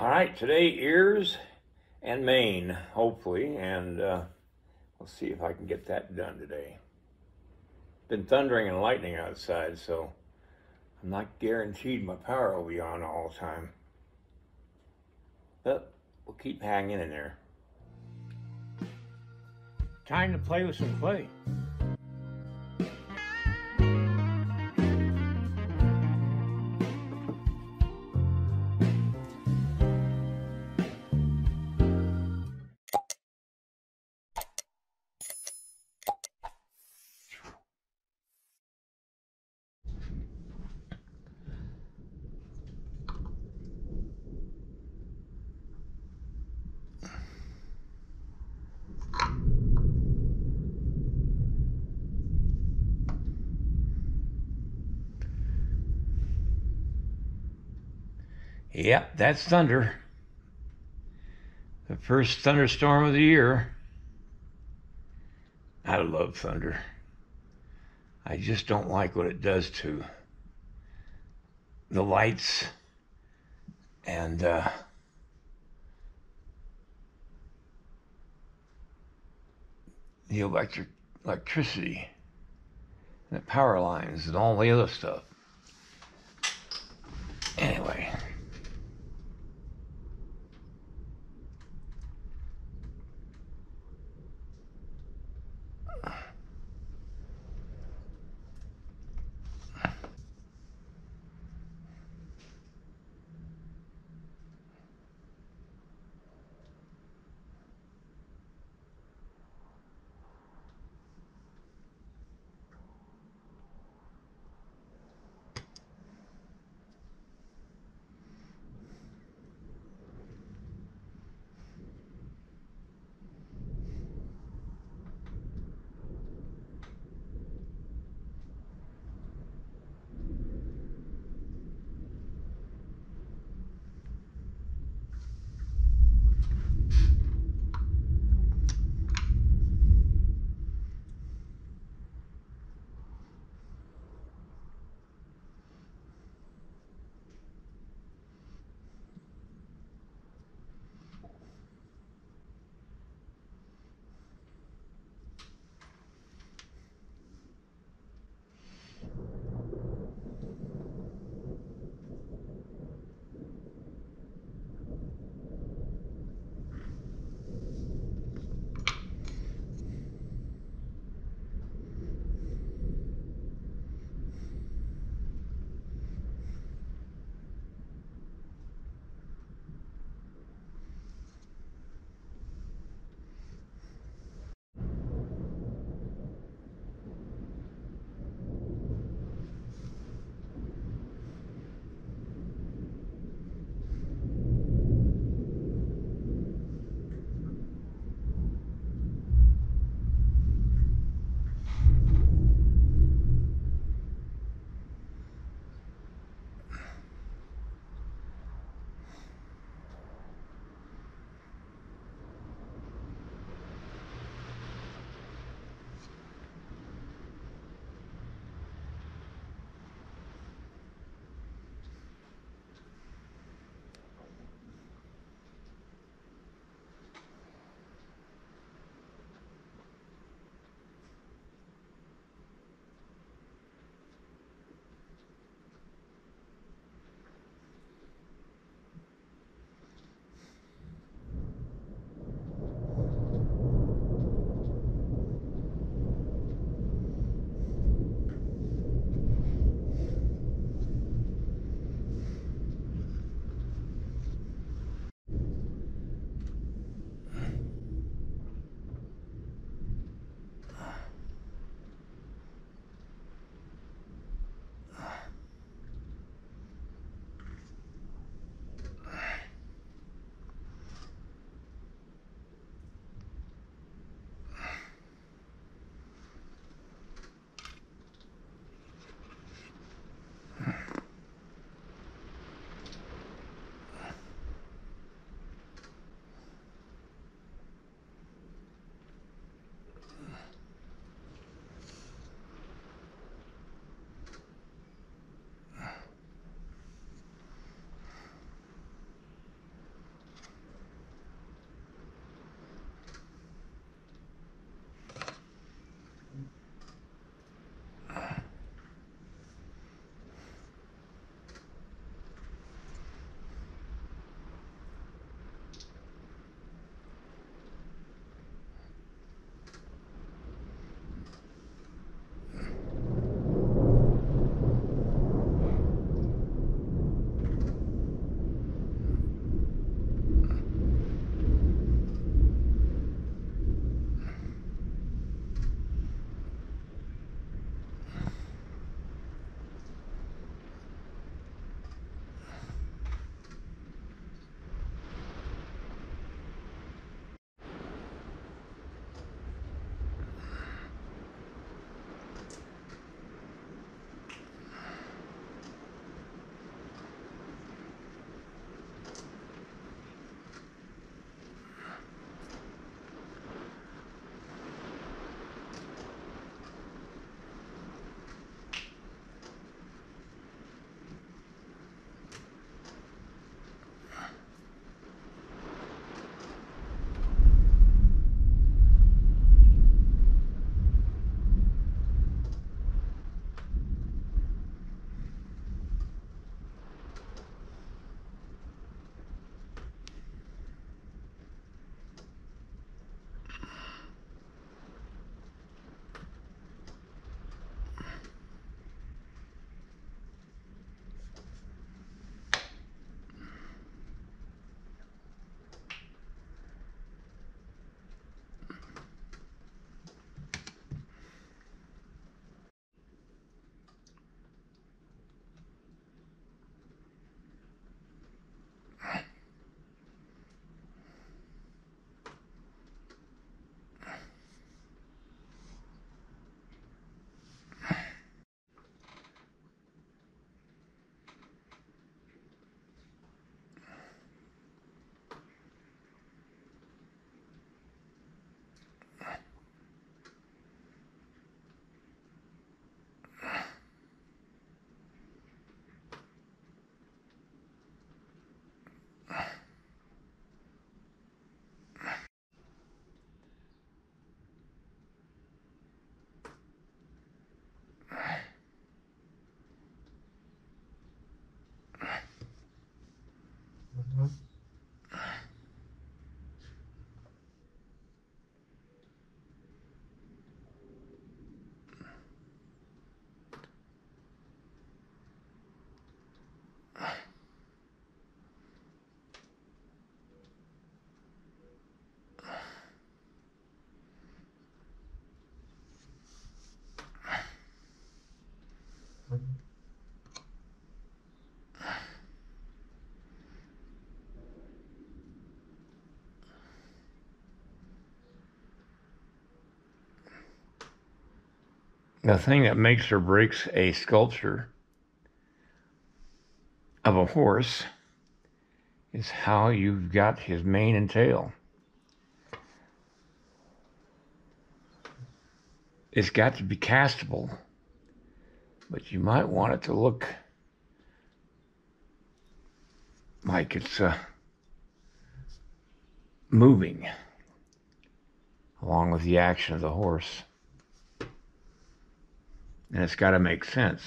All right, today ears and mane, hopefully, and we'll see if I can get that done today. Been thundering and lightning outside, so I'm not guaranteed my power will be on all the time. But we'll keep hanging in there. Time to play with some clay. Yep, that's thunder. The first thunderstorm of the year. I love thunder. I just don't like what it does to the lights and the electricity and the power lines and all the other stuff. Anyway. The thing that makes or breaks a sculpture of a horse is how you've got his mane and tail. It's got to be castable, but you might want it to look like it's moving along with the action of the horse. And it's got to make sense.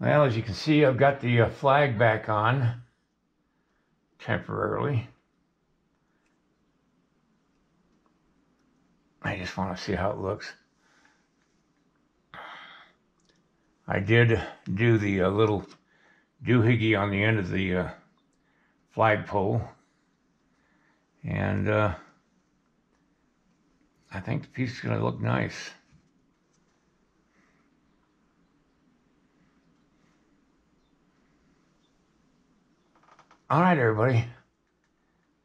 Well, as you can see, I've got the flag back on temporarily. I just want to see how it looks. I did do the little doohickey on the end of the flagpole, and I think the piece is going to look nice. All right, everybody.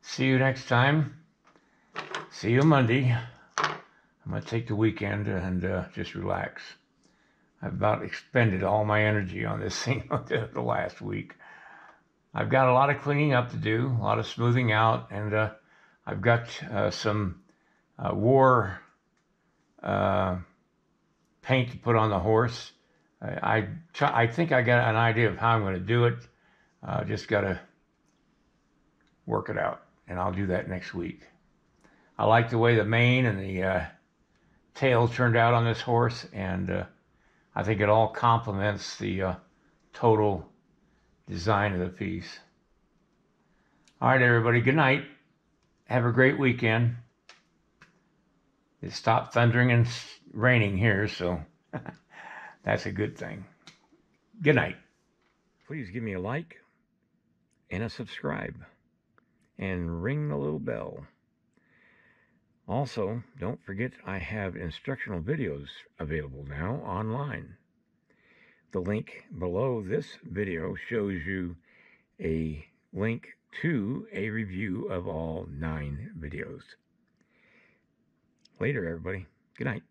See you next time. See you Monday. I'm going to take the weekend and just relax. I've about expended all my energy on this thing the last week. I've got a lot of cleaning up to do, a lot of smoothing out, and I've got some war paint to put on the horse. I think I got an idea of how I'm going to do it. Just got to work it out, and I'll do that next week. I like the way the mane and the tail turned out on this horse, and I think it all complements the total design of the piece. All right, everybody, good night. Have a great weekend. It stopped thundering and raining here, so that's a good thing. Good night. Please give me a like and a subscribe, and ring the little bell. Also, don't forget I have instructional videos available now online. The link below this video shows you a link to a review of all 9 videos. Later, everybody. Good night.